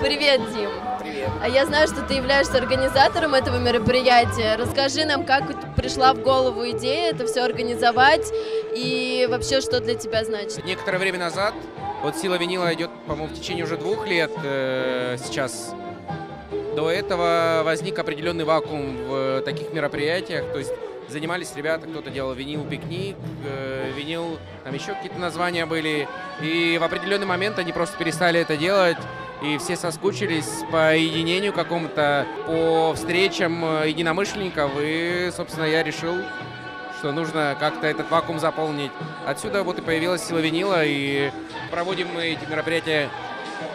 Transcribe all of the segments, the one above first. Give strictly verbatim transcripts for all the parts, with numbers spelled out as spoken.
Привет, Дим. Привет. Я знаю, что ты являешься организатором этого мероприятия. Расскажи нам, как пришла в голову идея это все организовать и вообще, что для тебя значит. Некоторое время назад, вот «Сила винила» идет, по-моему, в течение уже двух лет э, сейчас. До этого возник определенный вакуум в таких мероприятиях, то есть занимались ребята, кто-то делал винил-пикник, э, винил, там еще какие-то названия были, и в определенный момент они просто перестали это делать, и все соскучились по единению какому-то, по встречам единомышленников, и, собственно, я решил, что нужно как-то этот вакуум заполнить. Отсюда вот и появилась «Сила винила», и проводим мы эти мероприятия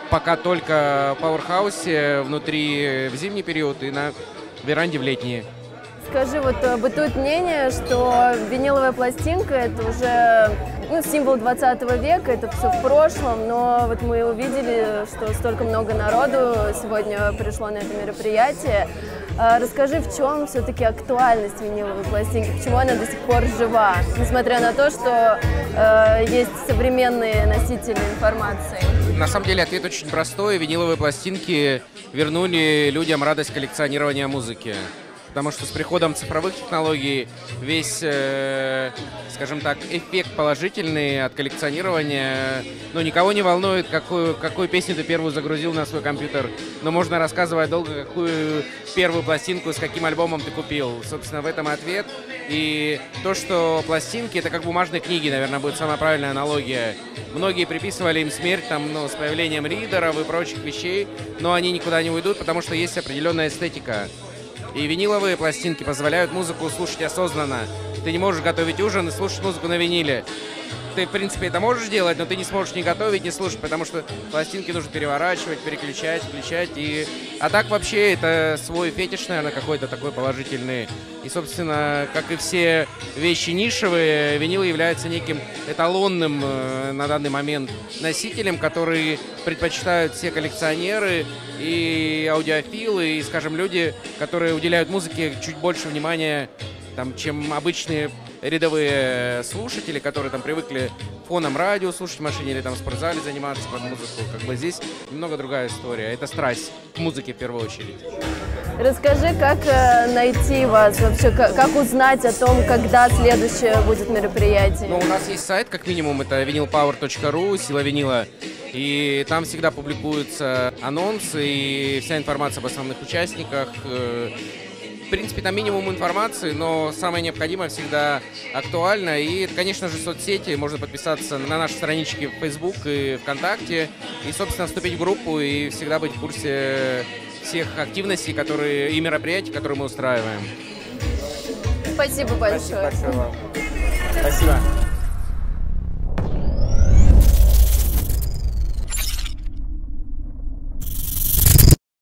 пока только в Power House, внутри в зимний период и на веранде в летние. Скажи, вот бытует мнение, что виниловая пластинка – это уже ну, символ двадцатого века, это все в прошлом, но вот мы увидели, что столько много народу сегодня пришло на это мероприятие. Расскажи, в чем все-таки актуальность виниловой пластинки, почему она до сих пор жива, несмотря на то, что э, есть современные носители информации? На самом деле ответ очень простой. Виниловые пластинки вернули людям радость коллекционирования музыки. Потому что с приходом цифровых технологий весь, э, скажем так, эффект положительный от коллекционирования. Ну, никого не волнует, какую, какую песню ты первую загрузил на свой компьютер. Но можно рассказывать долго, какую первую пластинку с каким альбомом ты купил. Собственно, в этом ответ. И то, что пластинки — это как бумажные книги, наверное, будет самая правильная аналогия. Многие приписывали им смерть там, ну, с появлением ридеров и прочих вещей, но они никуда не уйдут, потому что есть определенная эстетика. И виниловые пластинки позволяют музыку слушать осознанно. Ты не можешь готовить ужин и слушать музыку на виниле. Ты, в принципе, это можешь делать, но ты не сможешь ни готовить, ни слушать, потому что пластинки нужно переворачивать, переключать, включать. И... А так вообще это свой фетиш, наверное, какой-то такой положительный. И, собственно, как и все вещи нишевые, винил является неким эталонным э, на данный момент носителем, который предпочитают все коллекционеры и аудиофилы, и, скажем, люди, которые уделяют музыке чуть больше внимания, там, чем обычные рядовые слушатели, которые там привыкли фоном радио слушать в машине или там в спортзале заниматься под музыку. Как бы здесь немного другая история. Это страсть к музыке в первую очередь. Расскажи, как найти вас вообще, как узнать о том, когда следующее будет мероприятие? Ну, у нас есть сайт, как минимум, это винил пауэр точка ру, «Сила винила». И там всегда публикуются анонсы и вся информация об основных участниках. В принципе, там минимум информации, но самое необходимое всегда актуально. И, конечно же, соцсети. Можно подписаться на наши странички в Facebook и ВКонтакте. И, собственно, вступить в группу и всегда быть в курсе всех активностей которые, и мероприятий, которые мы устраиваем. Спасибо большое. Спасибо большое вам. Спасибо.